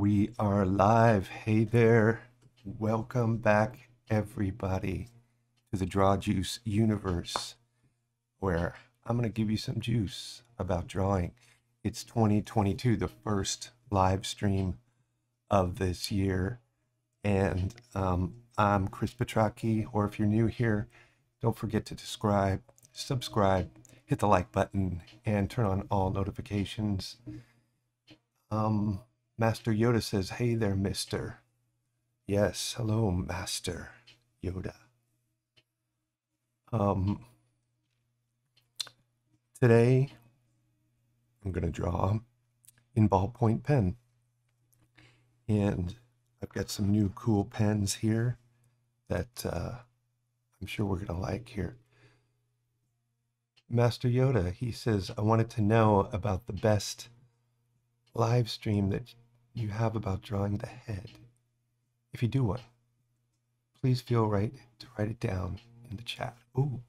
We are live. Hey there. Welcome back, everybody, to the Draw Juice universe, where I'm going to give you some juice about drawing. It's 2022, the first live stream of this year. And I'm Chris Petrocchi, or if you're new here, don't forget to subscribe, hit the like button, and turn on all notifications. Master Yoda says, hey there, mister. Yes, hello, Master Yoda. Today, I'm going to draw in ballpoint pen. And I've got some new cool pens here that I'm sure we're going to like here. Master Yoda, he says, I wanted to know about the best live stream that you have about drawing the head. If you do one, please feel right to write it down in the chat. Ooh.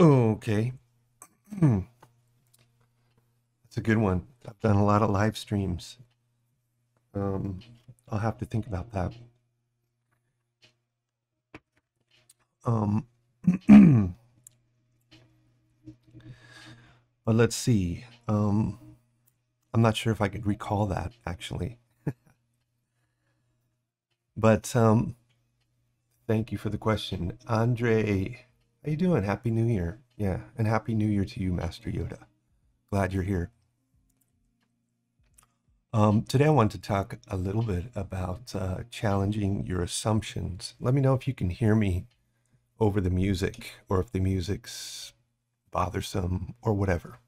Okay. That's a good one. I've done a lot of live streams. I'll have to think about that. But let's see. I'm not sure if I could recall that, actually. But thank you for the question. Andre, how you doing? Happy New Year. Yeah, and Happy New Year to you, Master Yoda. Glad you're here. Today I want to talk a little bit about challenging your assumptions. Let me know if you can hear me over the music, or if the music's bothersome or whatever.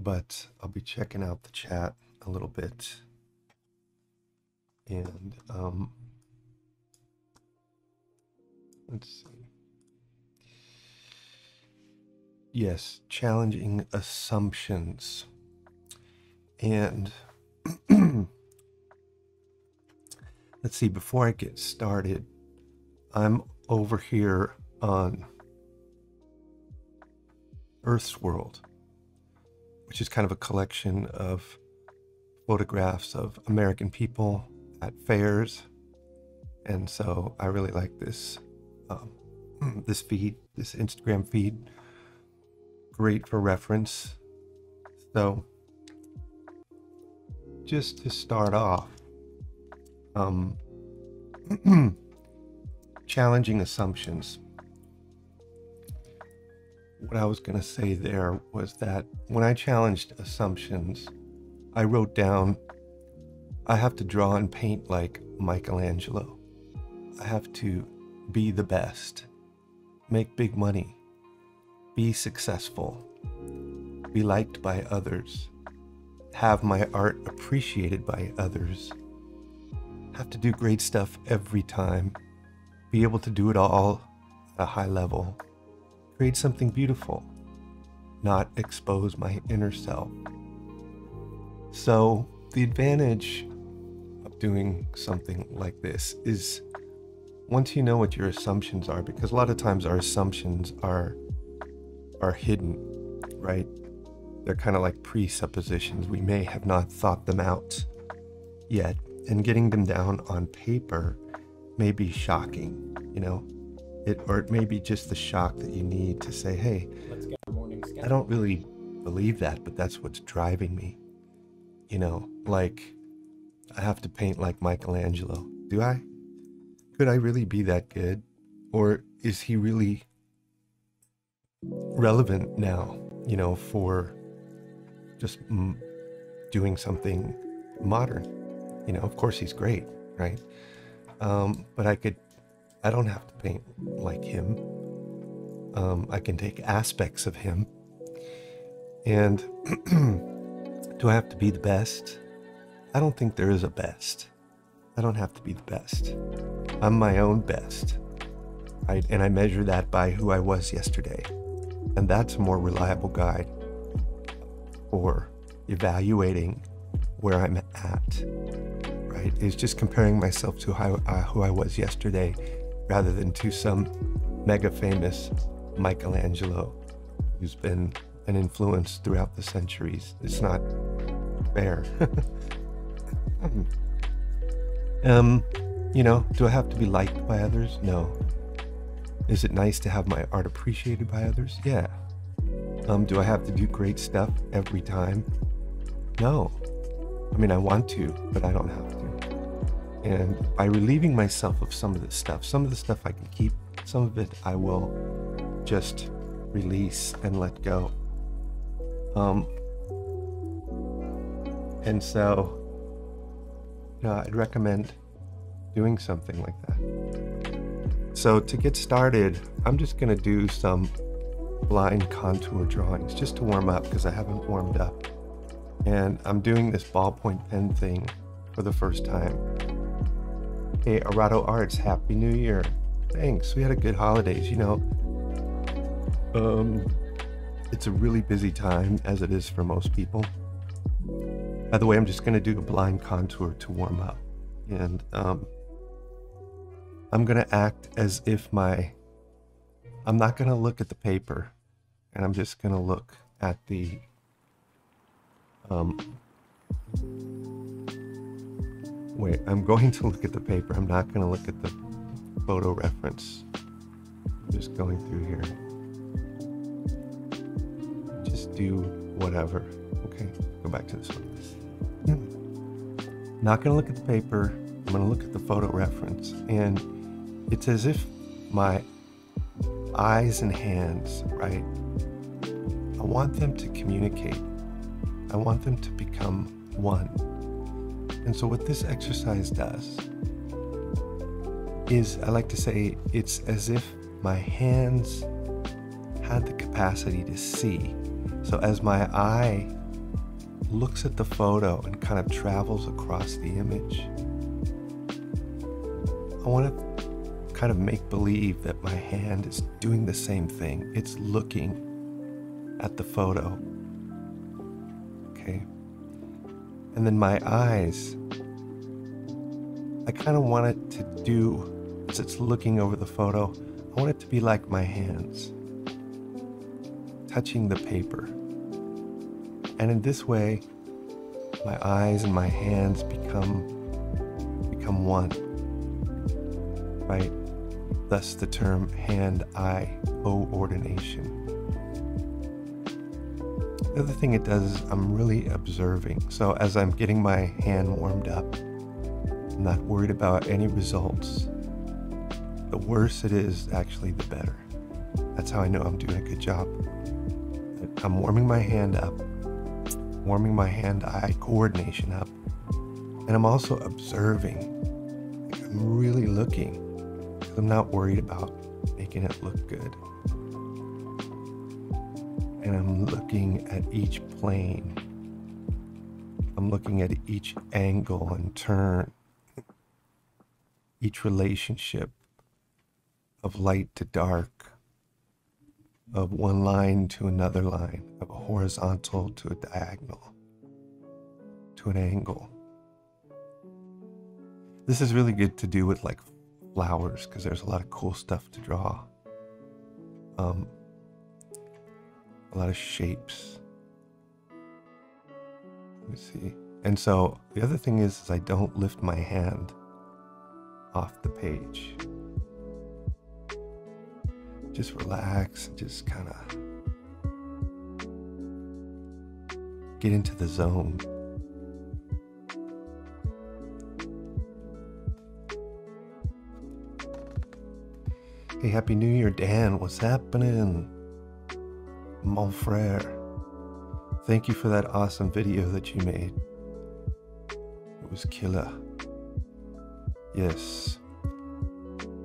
But I'll be checking out the chat a little bit. And let's see. Yes, challenging assumptions. And let's see, before I get started, I'm over here on Earth's World, which is kind of a collection of photographs of American people at fairs. And so I really like this this feed, this Instagram feed. Great for reference. So just to start off, challenging assumptions. What I was going to say there was that when I challenged assumptions, I wrote down, I have to draw and paint like Michelangelo. I have to be the best, make big money, be successful, be liked by others, have my art appreciated by others, have to do great stuff every time, be able to do it all at a high level, create something beautiful, not expose my inner self. So the advantage of doing something like this is once you know what your assumptions are, because a lot of times our assumptions are hidden, right? They're kind of like presuppositions. We may have not thought them out yet, and getting them down on paper may be shocking, you know? Or it may be just the shock that you need to say, hey, I don't really believe that, but that's what's driving me. You know, like, I have to paint like Michelangelo. Do I? Could I really be that good? Or is he really relevant now, you know, for just doing something modern? You know, of course he's great, right? But I don't have to paint like him. I can take aspects of him. And do I have to be the best? I don't think there is a best. I don't have to be the best. I'm my own best, right? And I measure that by who I was yesterday. And that's a more reliable guide for evaluating where I'm at, right? Is just comparing myself to who I was yesterday, rather than to some mega famous Michelangelo who's been an influence throughout the centuries. It's not fair. You know, do I have to be liked by others? No. Is it nice to have my art appreciated by others? Yeah. Do I have to do great stuff every time? No. I mean, I want to, but I don't have to. And by relieving myself of some of this stuff, I can keep, some of it I will just release and let go. And so, you know, I'd recommend doing something like that. So to get started, I'm just going to do some blind contour drawings just to warm up, because I haven't warmed up. And I'm doing this ballpoint pen thing for the first time. Hey, Arado Arts, Happy New Year. Thanks, we had a good holidays, you know. It's a really busy time, as it is for most people. By the way, I'm just going to do a blind contour to warm up. And I'm going to act as if I'm not going to look at the paper, and I'm just going to look at the I'm going to look at the paper. I'm not going to look at the photo reference. I'm just going through here. Just do whatever. Okay, go back to this one. Not going to look at the paper. I'm going to look at the photo reference. And it's as if my eyes and hands, right? I want them to communicate. I want them to become one. And so what this exercise does is, I like to say, it's as if my hands had the capacity to see. So as my eye looks at the photo and kind of travels across the image, I want to kind of make believe that my hand is doing the same thing. It's looking at the photo. And then my eyes, I kind of want it to do, as it's looking over the photo, I want it to be like my hands touching the paper. And in this way, my eyes and my hands become one, right? Thus the term hand-eye coordination. The other thing it does is I'm really observing. So as I'm getting my hand warmed up, I'm not worried about any results. The worse it is, actually, the better. That's how I know I'm doing a good job. I'm warming my hand up, warming my hand-eye coordination up, and I'm also observing. I'm really looking, because I'm not worried about making it look good. And I'm looking at each plane. I'm looking at each angle and turn, each relationship of light to dark, of one line to another line, of a horizontal to a diagonal, to an angle. This is really good to do with like flowers, because there's a lot of cool stuff to draw. A lot of shapes. Let me see. And so the other thing is I don't lift my hand off the page. Just relax and just kind of get into the zone. Hey, Happy New Year, Dan. What's happening? Mon frère, thank you for that awesome video that you made. It was killer. Yes,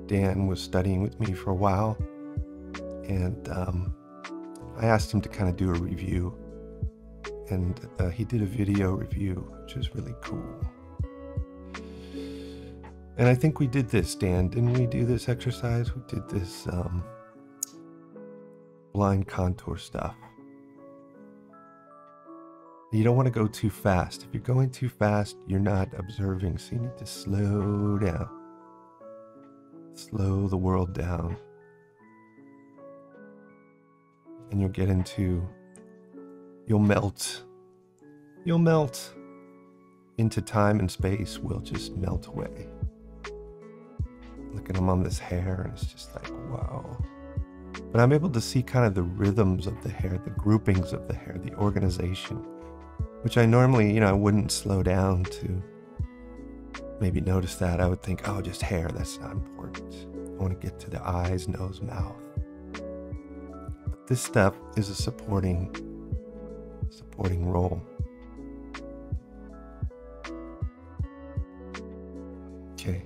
Dan was studying with me for a while, and I asked him to kind of do a review, and he did a video review, which is really cool. And I think we did this, Dan, didn't we do this exercise? We did this blind contour stuff. You don't want to go too fast. If you're going too fast, you're not observing, so you need to slow down. Slow the world down. And you'll get into, you'll melt. You'll melt. into time and space will just melt away. Look at him on this hair, and it's just like, wow. But I'm able to see kind of the rhythms of the hair, the groupings of the hair, the organization, which I normally, you know, I wouldn't slow down to maybe notice that. I would think, oh, just hair, that's not important. I want to get to the eyes, nose, mouth. But this step is a supporting role. Okay,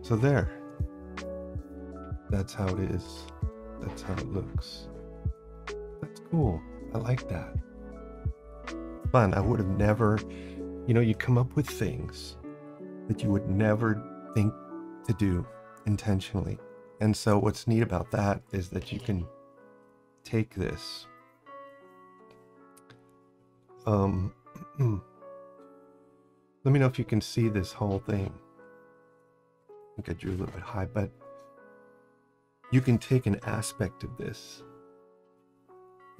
so there. That's how it is. That's how it looks. That's cool. I like that. Fun. I would have never, you know, you come up with things that you would never think to do intentionally. And so what's neat about that is that you can take this let me know if you can see this whole thing. I think I drew a little bit high, but you can take an aspect of this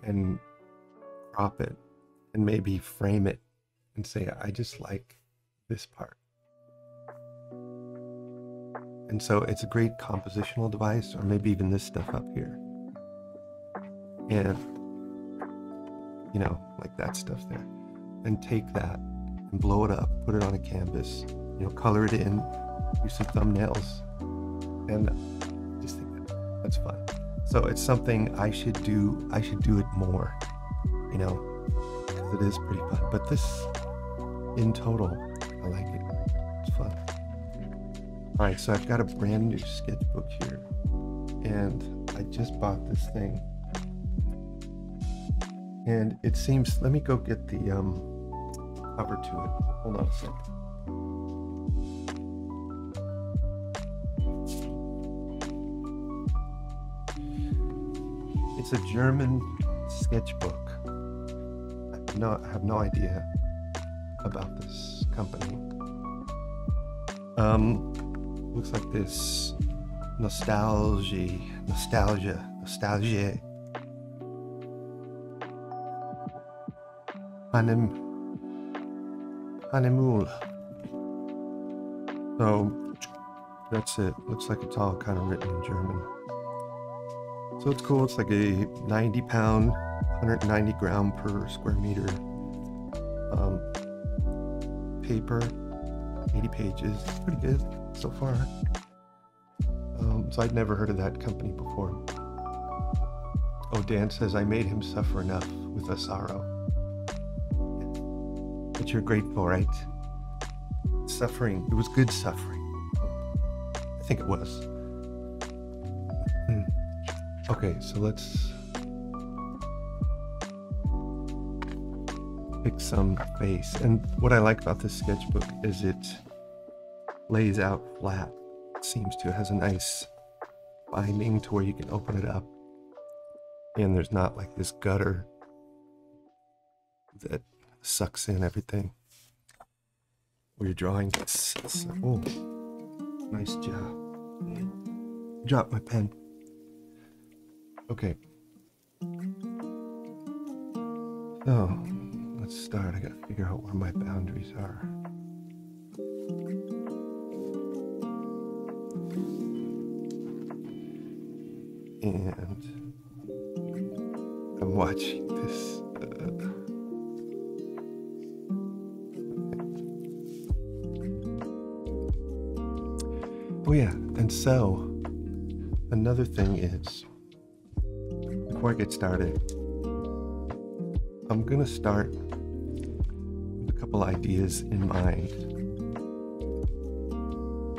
and crop it and maybe frame it and say, I just like this part. And so it's a great compositional device, or maybe even this stuff up here. And, you know, like that stuff there. And take that and blow it up, put it on a canvas, you know, color it in, do some thumbnails. And I just think that's fun. So it's something I should do it more, you know, because it is pretty fun. But this, in total, I like it. It's fun. All right, so I've got a brand new sketchbook here, and I just bought this thing. And it seems, let me go get the cover to it. Hold on a second. It's a German sketchbook. I have no idea about this company. Looks like this. Nostalgie. Animul. So that's it. Looks like it's all kind of written in German. So it's cool. It's like a 90 pound, 190 gram per square meter paper. 80 pages. It's pretty good so far. So I'd never heard of that company before. Oh, Dan says, I made him suffer enough with Asaro. But you're grateful, right? Suffering. It was good suffering. I think it was. Okay, so let's pick some face. And what I like about this sketchbook is it lays out flat. It seems to. It has a nice binding to where you can open it up. And there's not like this gutter that sucks in everything. Where you're drawing. Oh, nice job. Drop my pen. Okay. So, let's start. I gotta figure out where my boundaries are. And I'm watching this. Oh yeah, and so another thing is, before I get started, I'm gonna start ideas in mind,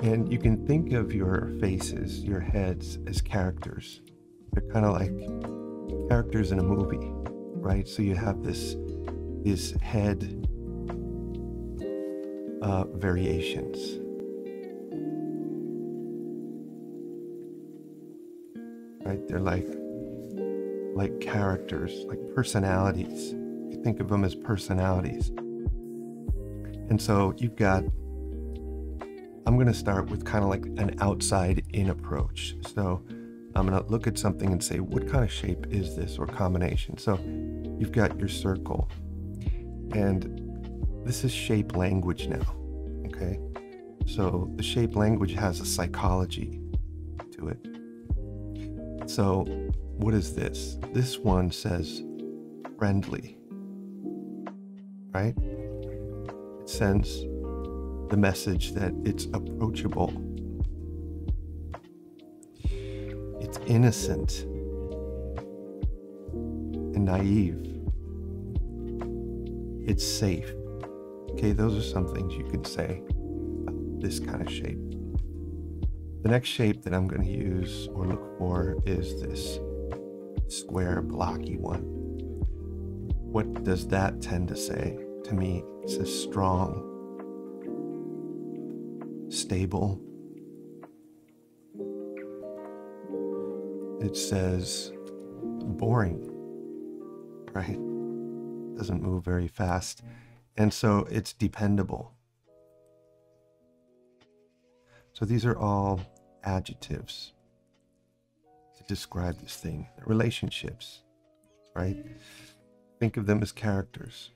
and you can think of your faces, your heads, as characters. They're kind of like characters in a movie, right? So you have this head variations, right? They're like characters, like personalities. You think of them as personalities. And so you've got, I'm going to start with kind of like an outside-in approach. So I'm going to look at something and say, what kind of shape is this, or combination? So you've got your circle, and This is shape language now, okay? So the shape language has a psychology to it. So what is this? This one says friendly, right? It sends the message that it's approachable. It's innocent and naive. It's safe. Okay, those are some things you can say about this kind of shape. The next shape that I'm going to use or look for is this square blocky one. What does that tend to say to me? It says strong, stable. It says boring, right? Doesn't move very fast. And so it's dependable. So these are all adjectives to describe this thing. Relationships, right? Think of them as characters.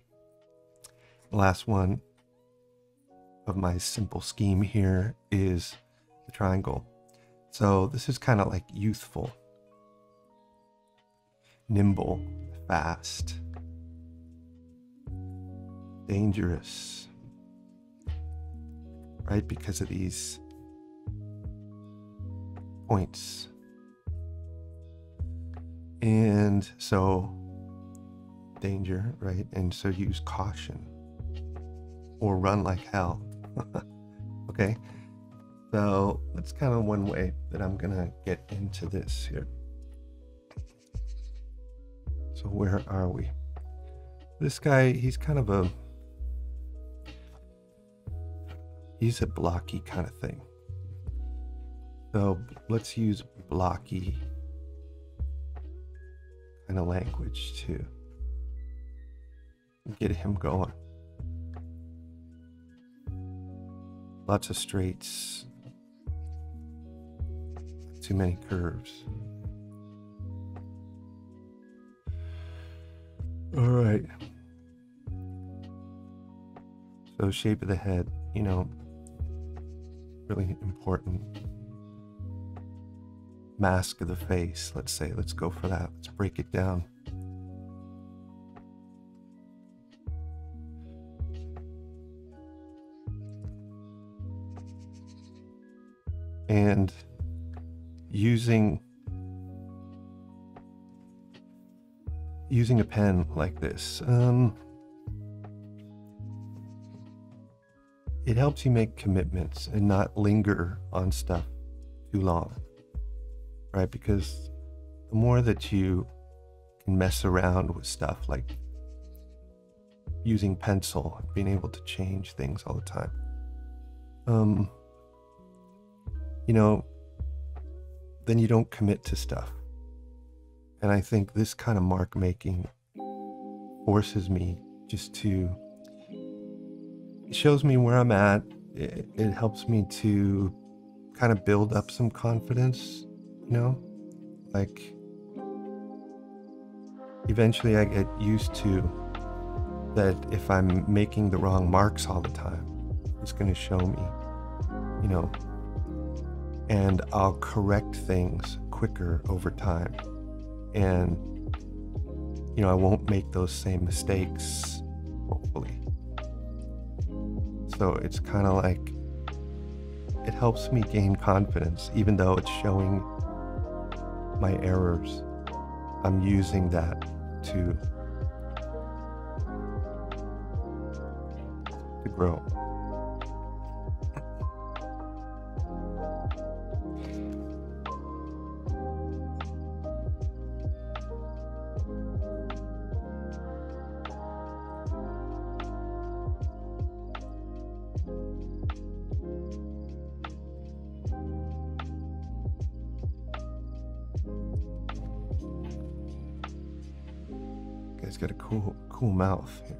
The last one of my simple scheme here is the triangle. So this is kind of like youthful, nimble, fast, dangerous, right? Because of these points. And so danger, right? And so use caution or run like hell. Okay. So that's kind of one way that I'm going to get into this here. So where are we? This guy, he's kind of a, he's a blocky kind of thing. So let's use blocky kind of language to get him going. Lots of straights, too many curves. All right. So shape of the head, you know, really important. Mask of the face, let's say. Let's go for that. Let's break it down. And using a pen like this, it helps you make commitments and not linger on stuff too long. Right, because the more that you can mess around with stuff like using pencil and being able to change things all the time, you know, then you don't commit to stuff. And I think this kind of mark making forces me just to, it shows me where I'm at. It helps me to kind of build up some confidence. You know, like eventually I get used to that if I'm making the wrong marks all the time, it's going to show me, you know, and I'll correct things quicker over time. And, you know, I won't make those same mistakes, hopefully. So it's kind of like, it helps me gain confidence, even though it's showing my errors. I'm using that to grow. He's got a cool mouth here.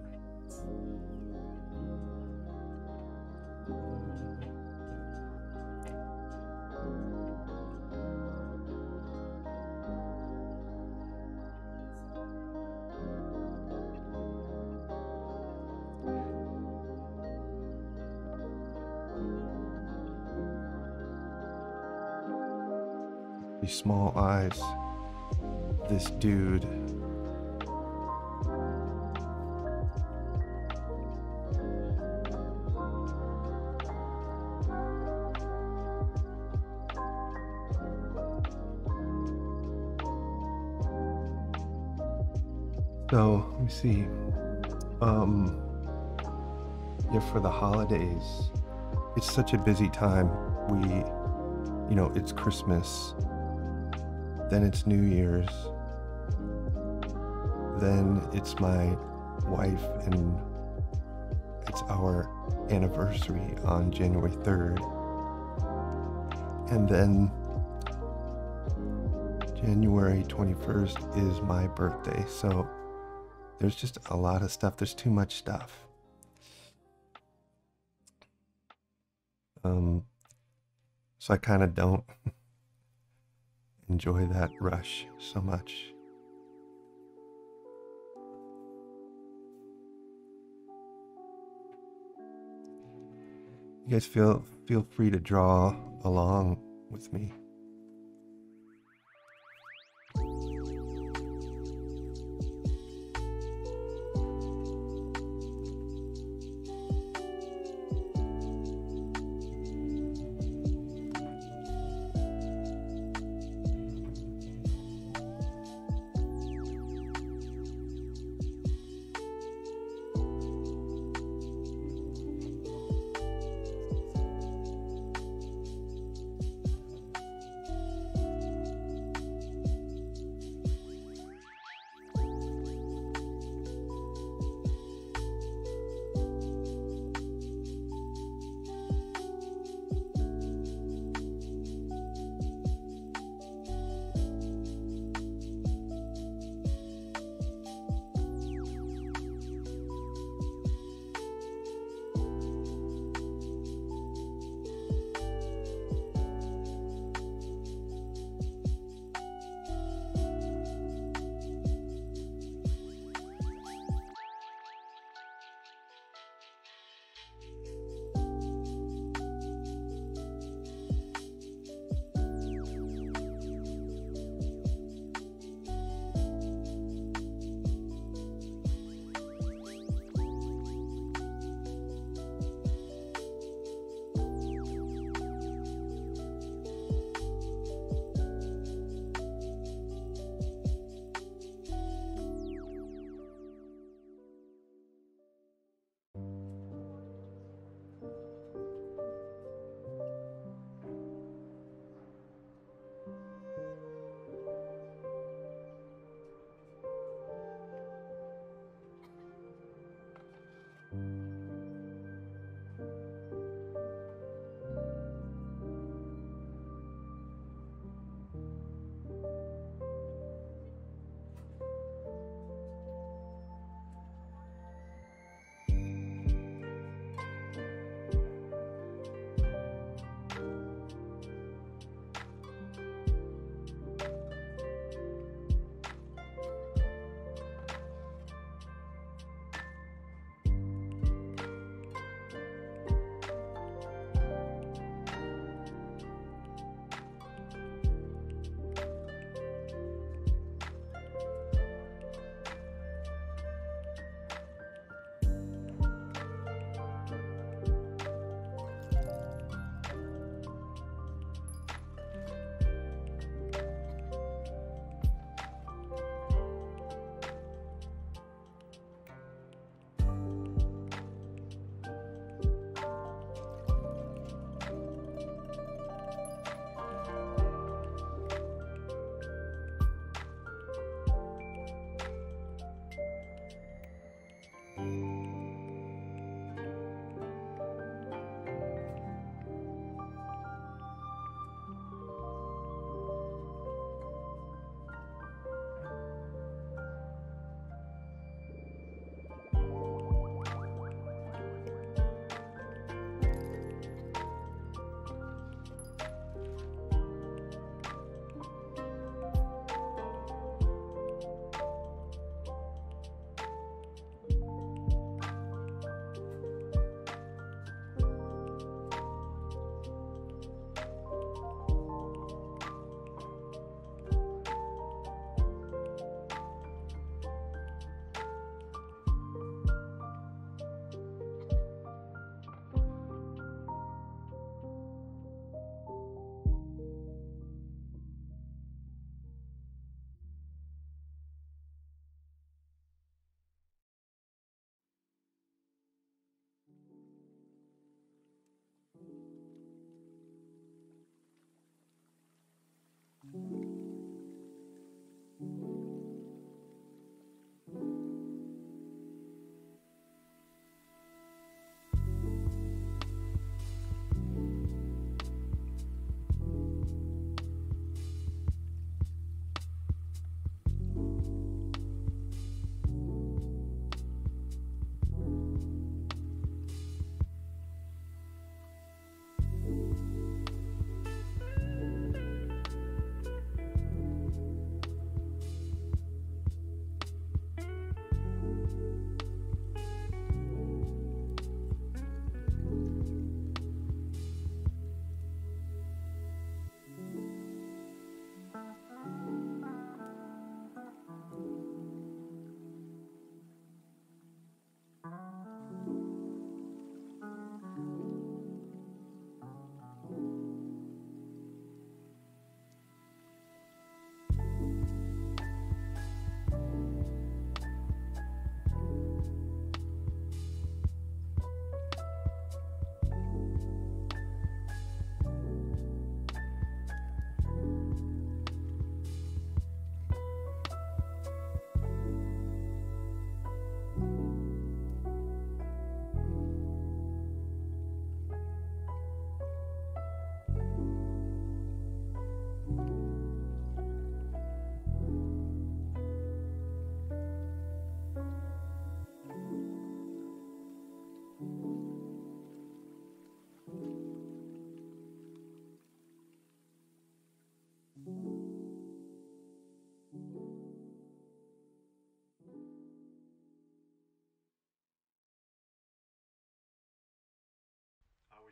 These small eyes. This dude. So, let me see. Yeah, for the holidays, it's such a busy time. We, you know, it's Christmas, then it's New Year's, then it's my wife and it's our anniversary on January 3rd, and then January 21st is my birthday. So there's just a lot of stuff. There's too much stuff. So I kind of don't enjoy that rush so much. You guys feel free to draw along with me.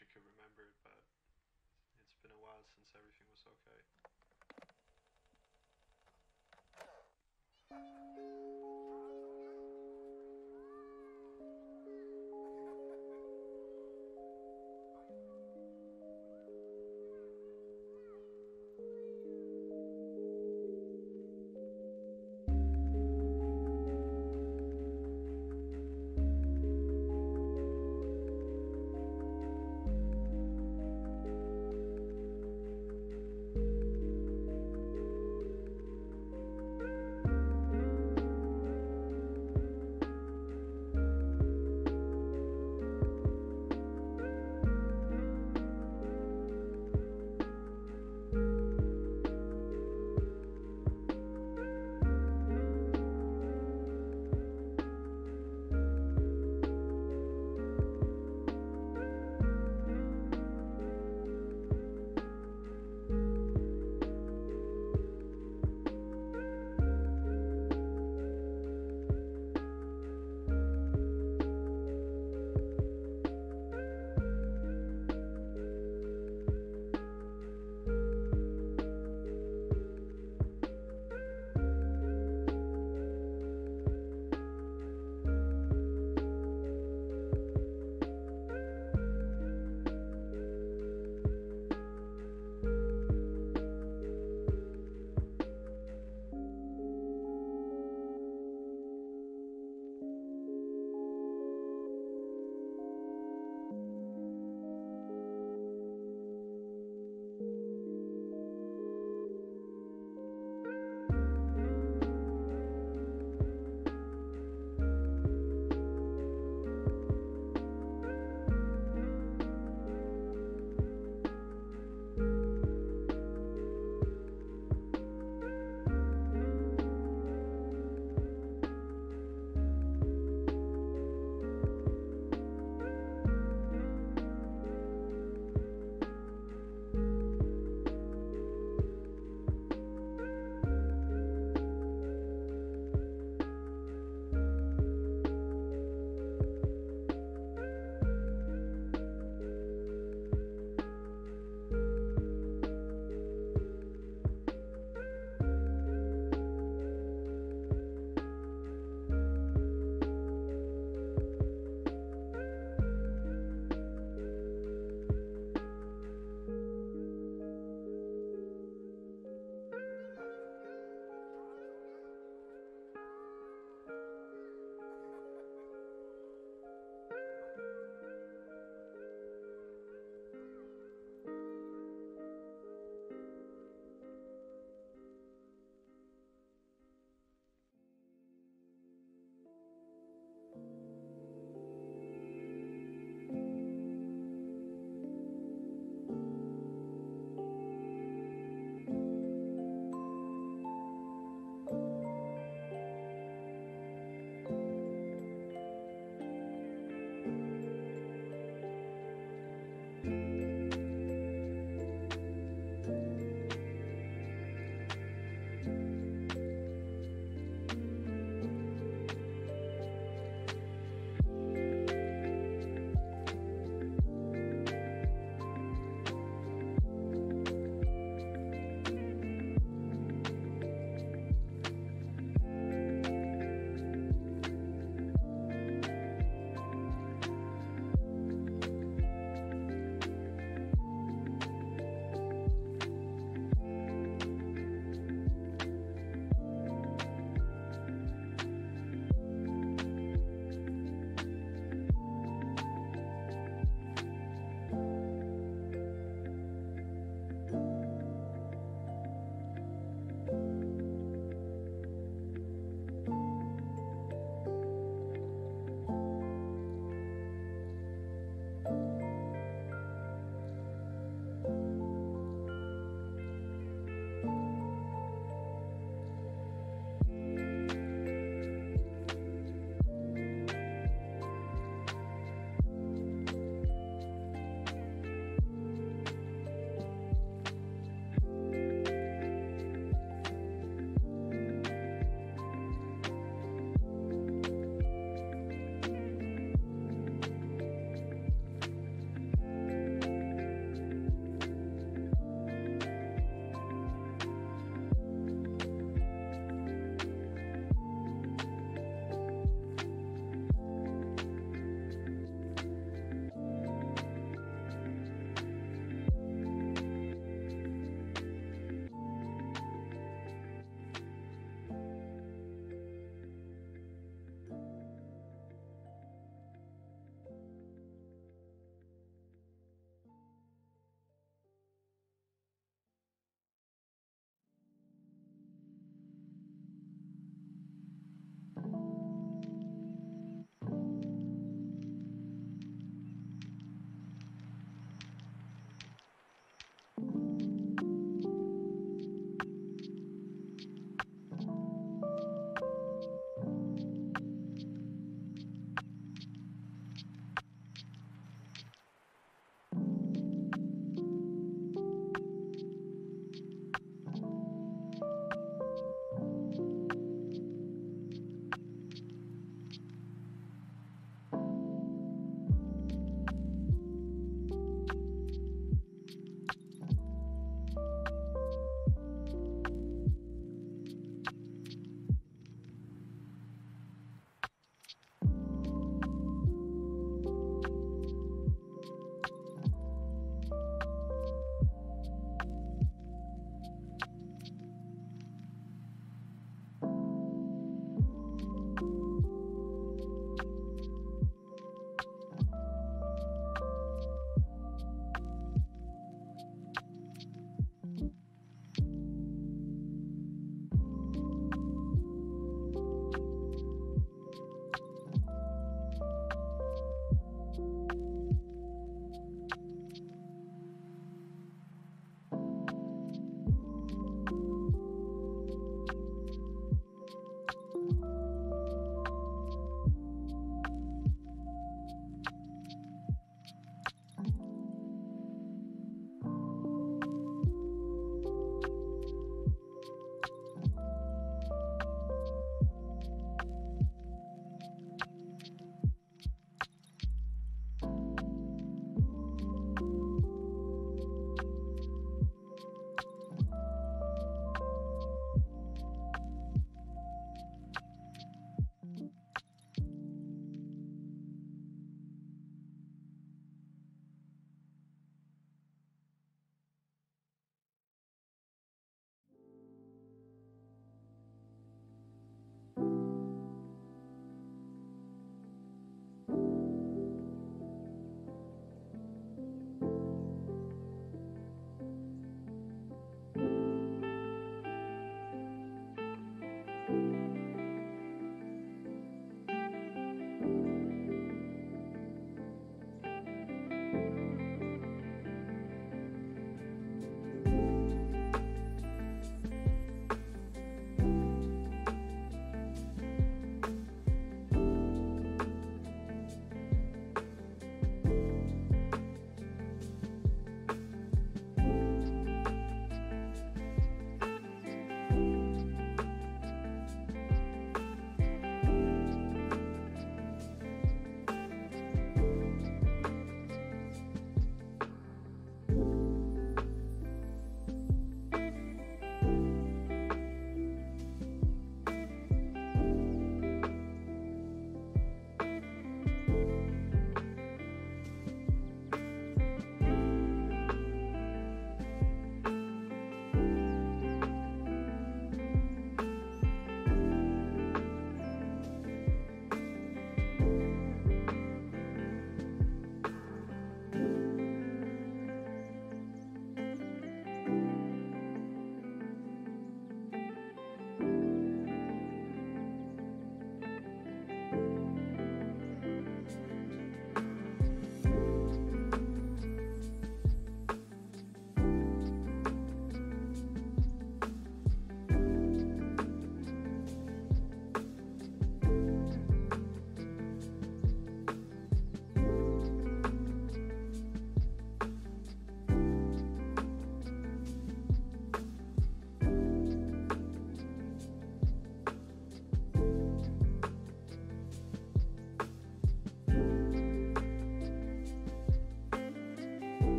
wish I could remember it, but it's been a while since everything was okay.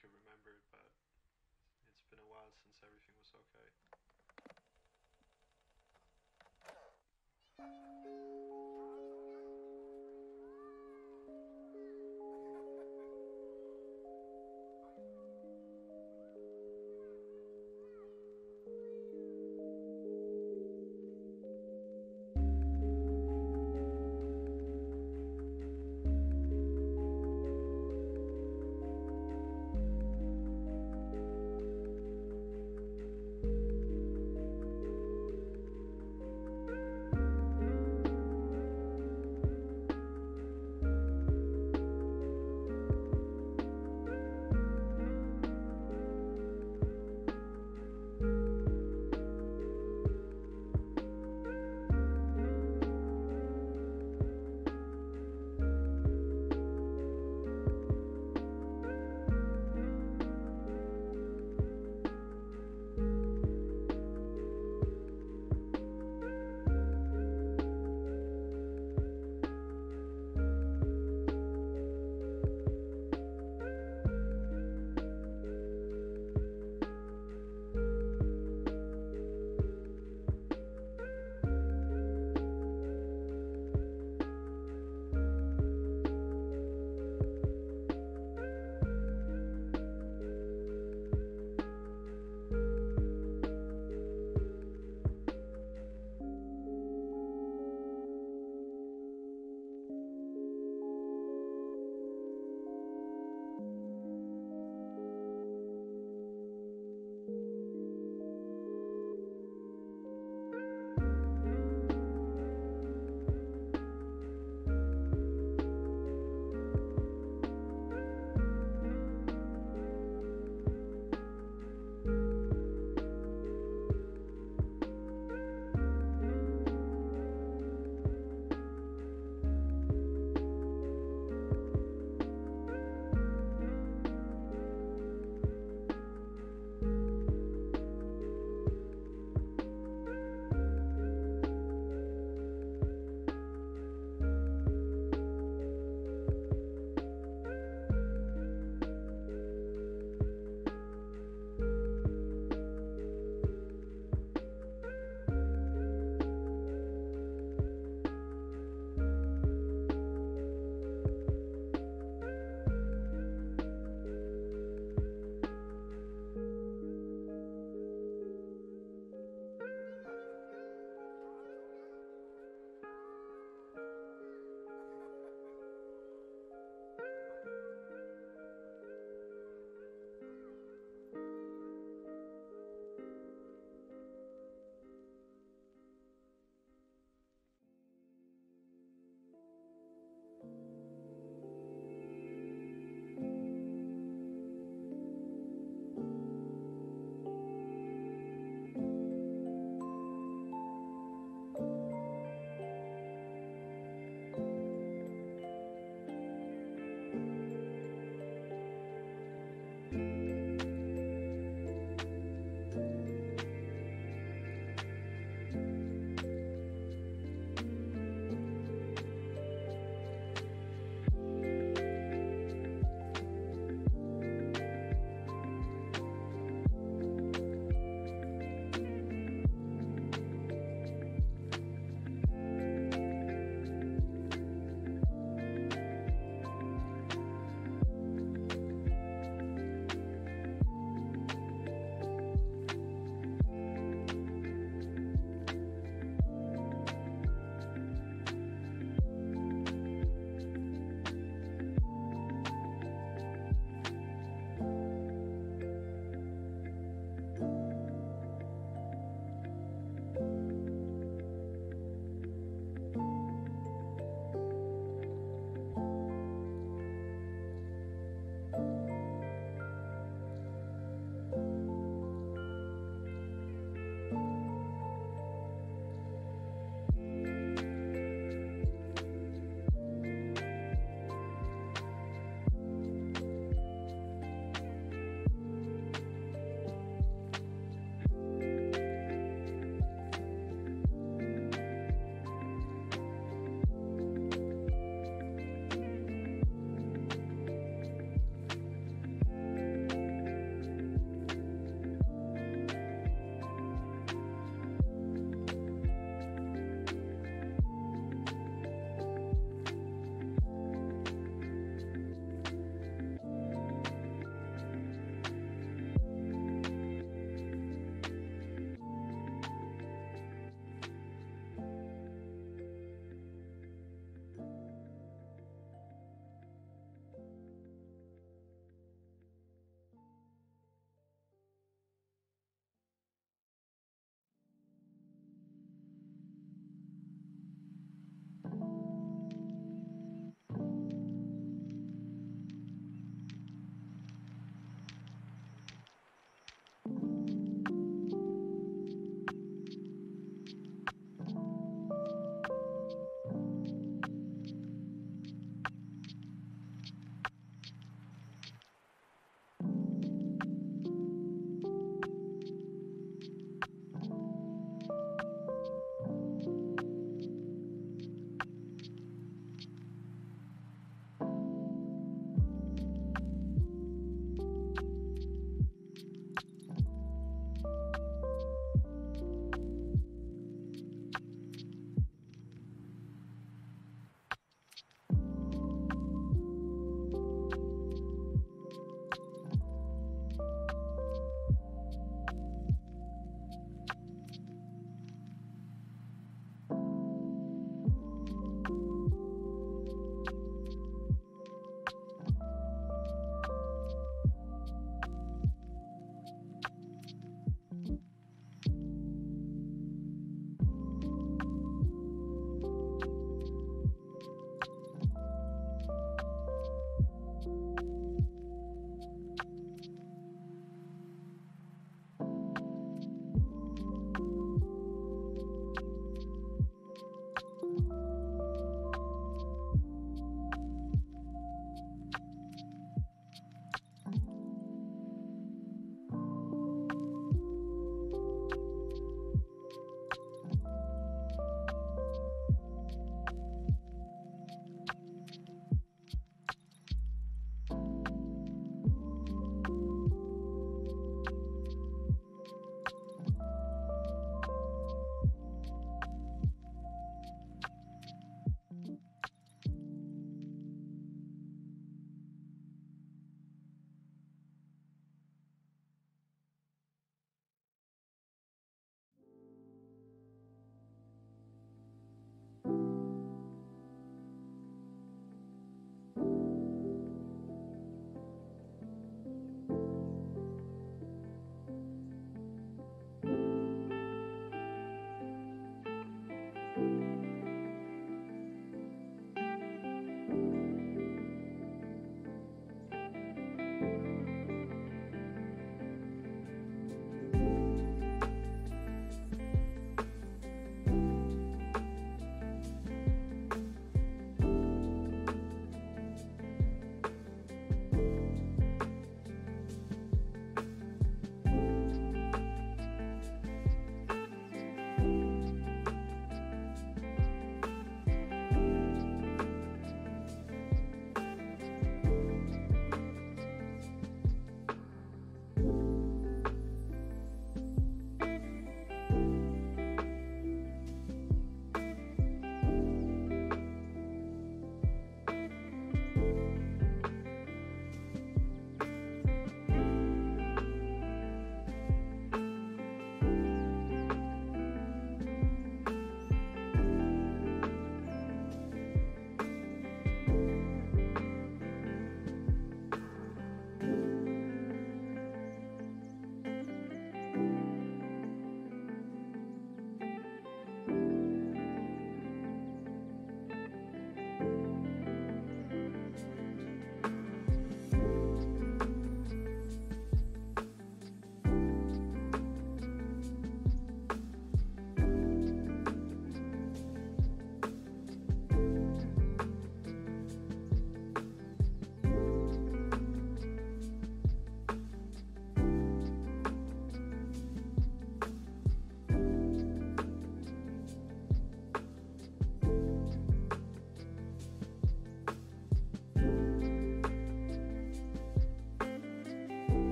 could remember, but it's been a while since everything was okay.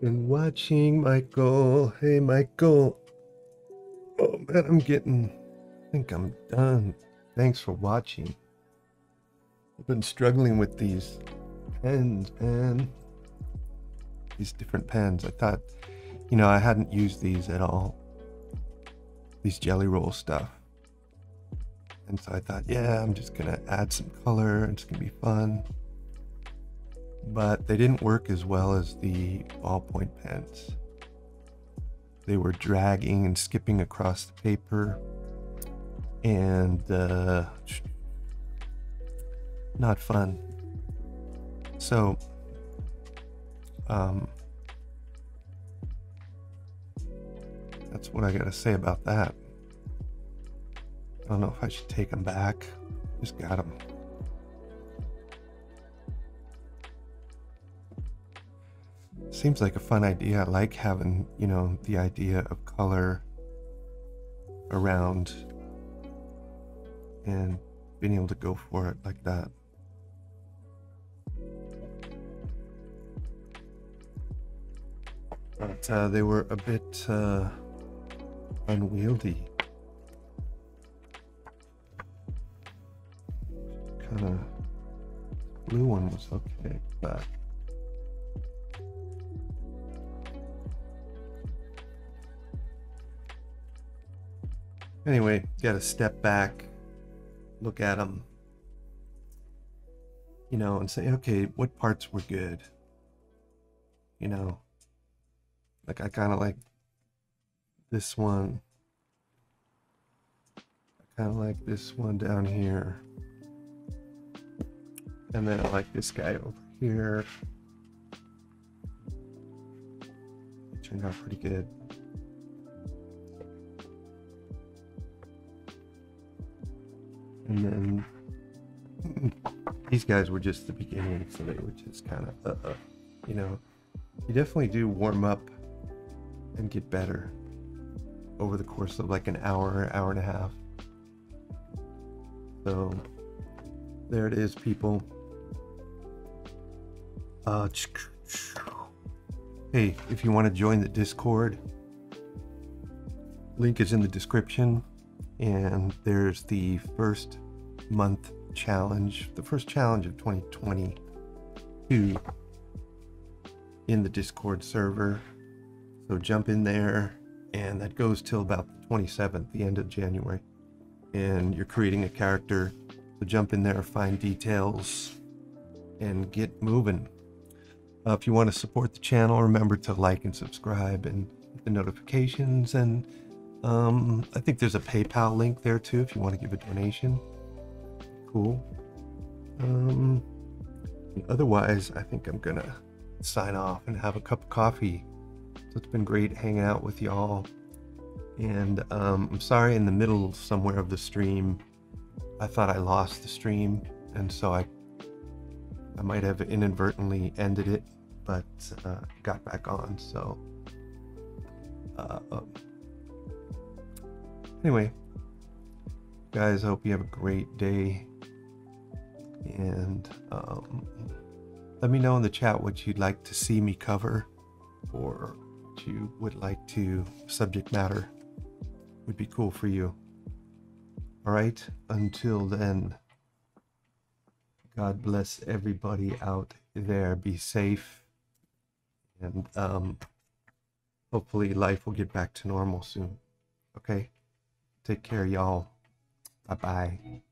Been watching Michael. Hey Michael. Oh man, I think I'm done. Thanks for watching. I've been struggling with these pens, man. These different pens. I thought, you know, I hadn't used these at all. These jelly roll stuff. And so I thought, yeah, I'm just gonna add some color. It's gonna be fun. But they didn't work as well as the ballpoint pens. They were dragging and skipping across the paper, and not fun. So that's what I gotta say about that. I don't know if I should take them back. Just got them. Seems like a fun idea. I like having, you know, the idea of color around and being able to go for it like that. But they were a bit unwieldy. Kind of blue one was okay, but anyway, gotta step back, look at them, you know, and say, okay, what parts were good? You know, like I kind of like this one. I kind of like this one down here. And then I like this guy over here. It turned out pretty good. And then these guys were just the beginning, so they were just kind of, you know, you definitely do warm up and get better over the course of like an hour, hour and a half. So there it is, people. Hey, if you want to join the Discord, link is in the description. And there's the first month challenge, the first challenge of 2022 in the Discord server. So jump in there, and that goes till about the 27th, the end of January. And you're creating a character. So jump in there, find details, and get moving. If you want to support the channel, remember to like and subscribe and hit the notifications. And I think there's a PayPal link there too if you want to give a donation. Cool. Otherwise, I think I'm gonna sign off and have a cup of coffee. So it's been great hanging out with y'all. And I'm sorry, in the middle somewhere of the stream, I thought I lost the stream, and so I might have inadvertently ended it, but got back on. So. Anyway, guys, I hope you have a great day, and let me know in the chat what you'd like to see me cover, or what you would like to subject matter would be cool for you. All right, until then, God bless everybody out there. Be safe, and hopefully life will get back to normal soon. Okay. Take care, y'all. Bye-bye.